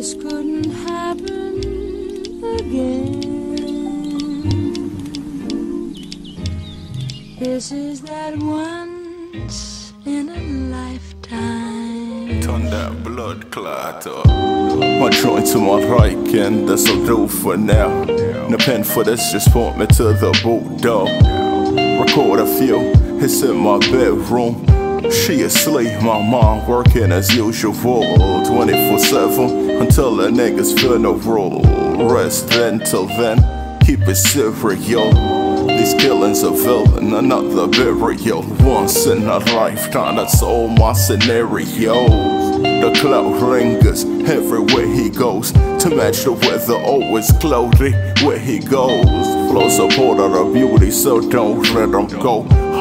this couldn't happen again. This is that once in a lifetime. Thunder, blood clatter. I draw into my right and that's all do for now. No pen for this, just point me to the boot door. Record a few, it's in my bedroom. She asleep, my mom working as usual 24/7 until the niggas funeral. Rest then till then, keep it serial. These killings are villain, another burial. Once in a lifetime, that's all my scenarios. The cloud lingers everywhere he goes. To match the weather, always cloudy where he goes. Flows a border of beauty, so don't let him go.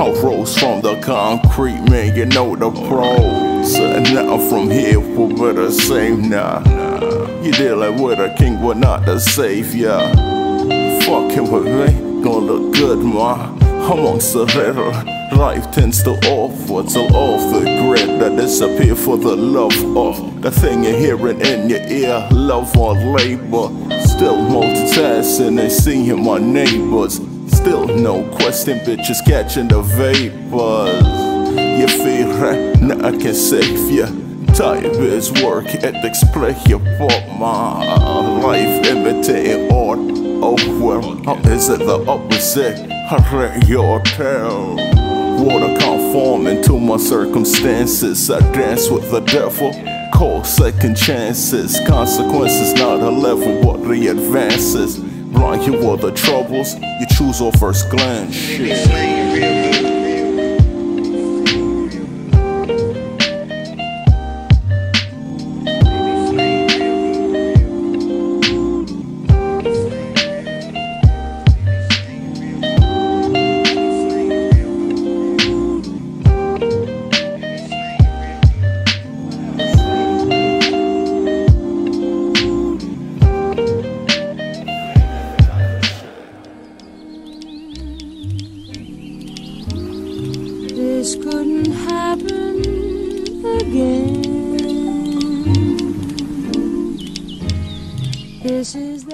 I rose from the concrete, man, you know the pros. And now from here, we're the same now. You dealing with a king, we're not the savior. Fucking with me, gonna look good, ma. Amongst the letter, life tends to offer till off the grid that disappear for the love of the thing you're hearing in your ear, love or labor. Still multitasking and seeing my neighbors. Still no question, bitches catching the vapors. You feel right now I can save ya. Type is work, ethics play your part. My life imitating art. Oh well, how is it the opposite? I read your tale. Water conforming to my circumstances. I dance with the devil. Call second chances. Consequences not a level, what the advances. Blind you all the troubles, you choose all first glance. Shit. This couldn't happen again. This is